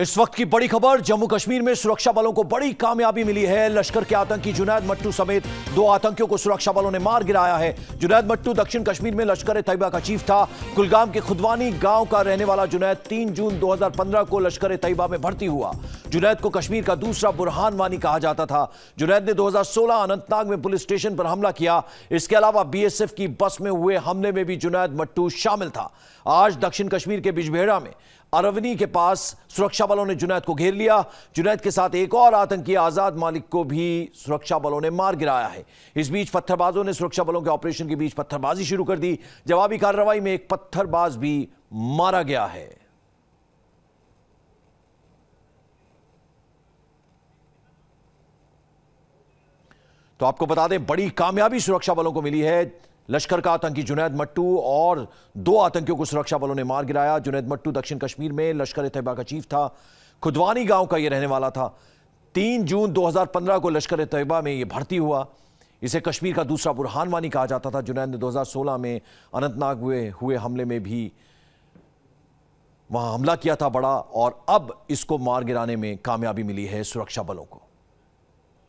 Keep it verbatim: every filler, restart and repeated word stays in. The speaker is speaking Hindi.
इस वक्त की बड़ी खबर, जम्मू कश्मीर में सुरक्षा बलों को बड़ी कामयाबी मिली है। लश्कर के आतंकी जुनैद मट्टू समेत दो आतंकियों को सुरक्षा बलों ने मार गिराया है। जुनैद मट्टू दक्षिण कश्मीर में लश्कर ए तैबा का चीफ था। कुलगाम के खुदवानी गांव का रहने वाला जुनैद तीन जून दो हज़ार पंद्रह को लश्कर ए तैबा में भर्ती हुआ। जुनैद को कश्मीर का दूसरा बुरहान वानी कहा जाता था। जुनैद ने दो हज़ार सोलह अनंतनाग में पुलिस स्टेशन पर हमला किया। इसके अलावा बीएसएफ की बस में हुए हमले में भी जुनैद मट्टू शामिल था। आज दक्षिण कश्मीर के बिजबेड़ा में अरवनी के पास सुरक्षा बलों ने जुनैद को घेर लिया। जुनैद के साथ एक और आतंकी आजाद मालिक को भी सुरक्षा बलों ने मार गिराया है। इस बीच पत्थरबाजों ने सुरक्षा बलों के ऑपरेशन के बीच पत्थरबाजी शुरू कर दी। जवाबी कार्रवाई में एक पत्थरबाज भी मारा गया है। तो आपको बता दें, बड़ी कामयाबी सुरक्षा बलों को मिली है। लश्कर का आतंकी जुनैद मट्टू और दो आतंकियों को सुरक्षा बलों ने मार गिराया। जुनैद मट्टू दक्षिण कश्मीर में लश्कर ए तैयबा का चीफ था। खुदवानी गांव का ये रहने वाला था। तीन जून दो हज़ार पंद्रह को लश्कर ए तैयबा में ये भर्ती हुआ। इसे कश्मीर का दूसरा बुरहान वानी कहा जाता था। जुनैद ने दो हज़ार सोलह में अनंतनाग में हुए हमले में भी वहां हमला किया था बड़ा, और अब इसको मार गिराने में कामयाबी मिली है सुरक्षा बलों को।